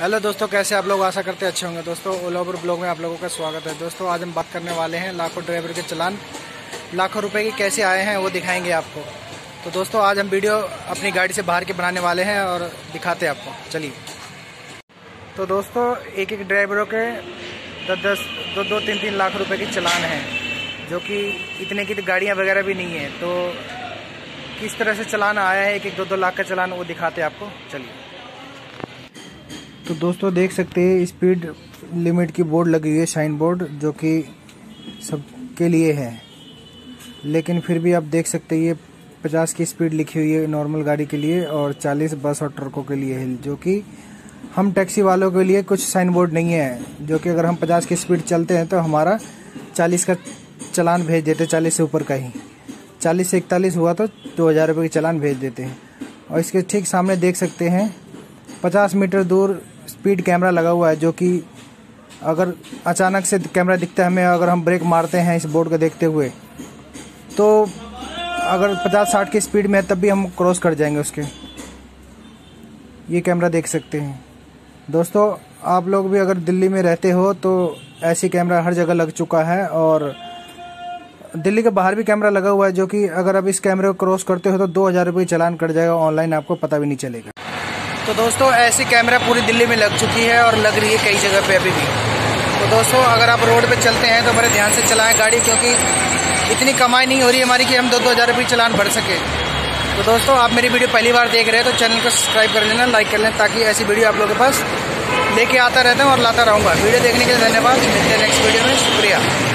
Hello दोस्तों, कैसे आप लोग? आशा करते अच्छे होंगे। दोस्तों ओला उबर ब्लॉग में आप लोगों का स्वागत है। दोस्तों आज हम बात करने वाले हैं लाखों ड्राइवर के चलान लाखों रुपए के कैसे आए हैं, वो दिखाएंगे आपको। तो दोस्तों आज हम वीडियो अपनी गाड़ी से बाहर के बनाने वाले हैं और दिखाते हैं आपको। चलिए। तो दोस्तों एक एक ड्राइवरों के 10-10, 2-2, 3-3 लाख रुपये के चलान हैं, जो कि इतने की तो गाड़ियाँ वगैरह भी नहीं है। तो किस तरह से चलान आया है, 1-1, 2-2 लाख का चलान, वो दिखाते हैं आपको। चलिए। तो दोस्तों देख सकते हैं स्पीड लिमिट की बोर्ड लगी हुई है, साइन बोर्ड, जो कि सबके लिए है, लेकिन फिर भी आप देख सकते हैं ये 50 की स्पीड लिखी हुई है नॉर्मल गाड़ी के लिए और 40 बस और ट्रकों के लिए है, जो कि हम टैक्सी वालों के लिए कुछ साइन बोर्ड नहीं है, जो कि अगर हम 50 की स्पीड चलते हैं तो हमारा 40 का चलान भेज देते, 40 से ऊपर का ही, 40 से 41 हुआ तो 2000 रुपये का चलान भेज देते हैं। और इसके ठीक सामने देख सकते हैं 50 मीटर दूर स्पीड कैमरा लगा हुआ है, जो कि अगर अचानक से कैमरा दिखता है हमें, अगर हम ब्रेक मारते हैं इस बोर्ड को देखते हुए, तो अगर 50-60 की स्पीड में है तब भी हम क्रॉस कर जाएंगे उसके। ये कैमरा देख सकते हैं। दोस्तों आप लोग भी अगर दिल्ली में रहते हो तो ऐसी कैमरा हर जगह लग चुका है और दिल्ली के बाहर भी कैमरा लगा हुआ है, जो कि अगर आप इस कैमरे को क्रॉस करते हो तो 2000 रुपये चलान कट जाएगा ऑनलाइन, आपको पता भी नहीं चलेगा। तो दोस्तों ऐसी कैमरा पूरी दिल्ली में लग चुकी है और लग रही है कई जगह पे अभी भी। तो दोस्तों अगर आप रोड पे चलते हैं तो बड़े ध्यान से चलाएं गाड़ी, क्योंकि इतनी कमाई नहीं हो रही है हमारी कि हम 2-2 हज़ार रुपये चलान भर सके। तो दोस्तों आप मेरी वीडियो पहली बार देख रहे हैं तो चैनल को सब्सक्राइब कर लेना, लाइक कर लेना, ताकि ऐसी वीडियो आप लोगों के पास लेके आता रहता हूँ और लाता रहूँगा। वीडियो देखने के लिए धन्यवाद। मिलते हैं नेक्स्ट वीडियो में। शुक्रिया।